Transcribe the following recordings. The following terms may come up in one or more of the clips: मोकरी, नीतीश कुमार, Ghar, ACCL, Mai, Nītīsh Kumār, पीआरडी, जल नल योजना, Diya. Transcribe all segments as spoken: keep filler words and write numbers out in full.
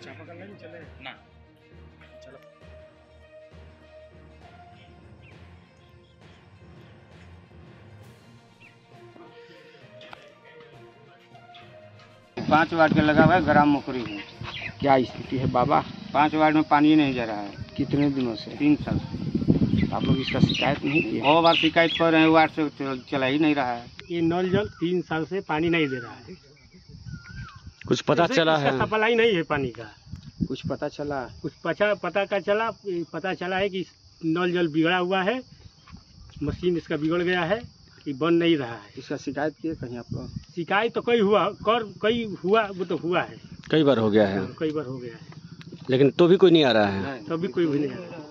चापा करने नहीं चले ना, चलो पाँच वाट का लगा हुआ है ग्राम मुकरी में। क्या स्थिति है बाबा? पाँच वाट में पानी नहीं जा रहा है कितने दिनों से? तीन साल से। आप लोग इसका शिकायत नहीं किया? बहुत बार शिकायत कर रहे हैं, वार्ड से चला ही नहीं रहा है। ये नल जल तीन साल से पानी नहीं दे रहा है। कुछ पता चला है? सप्लाई नहीं है पानी का। कुछ पता चला? कुछ पता पता का चला पता चला है कि नल जल बिगड़ा हुआ है, मशीन इसका बिगड़ गया है कि बन नहीं रहा है। इसका शिकायत किए कहीं आप लोग? शिकायत तो कई हुआ कर कई हुआ वो तो हुआ है, कई बार हो गया है। कई बार हो गया है लेकिन तो भी कोई नहीं आ रहा है। तो भी कोई भी नहीं आ रहा है।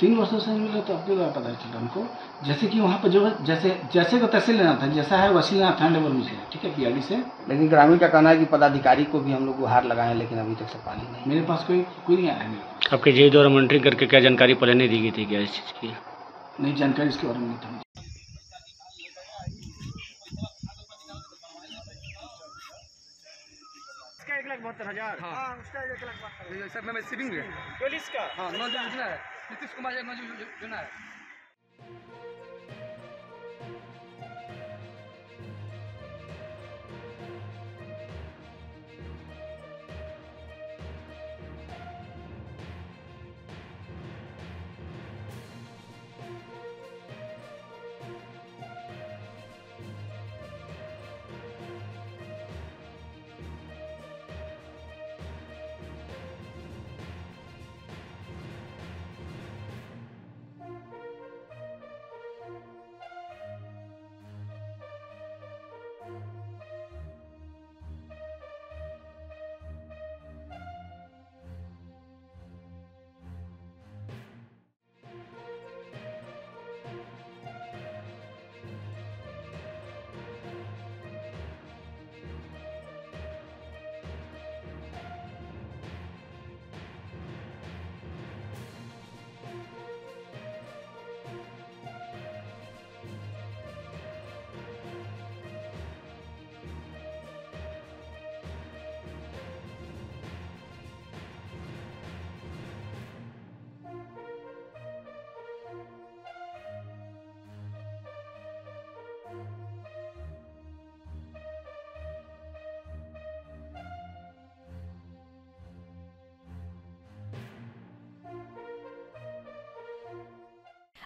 तीन वर्षों से मिल रहा तो अब भी पता चला हमको, जैसे कि वहाँ पर जो है जैसे जैसे को तहसील लेना था, जैसा है वैसे लेना था डबल मुझे, ठीक है पीआरडी से। लेकिन ग्रामीण का कहना है कि पदाधिकारी को भी हम लोग गुहार लगाए लेकिन अभी तक से पानी नहीं। मेरे पास कोई कोई नहीं आया। आपके जे द्वारा मॉनिटरिंग करके क्या जानकारी पहले नहीं दी गई थी क्या इस चीज़ की? नहीं, जानकारी इसके बारे में नहीं था। एक लाख बहत्तर हजार नीतीश कुमार जी नीतीश है।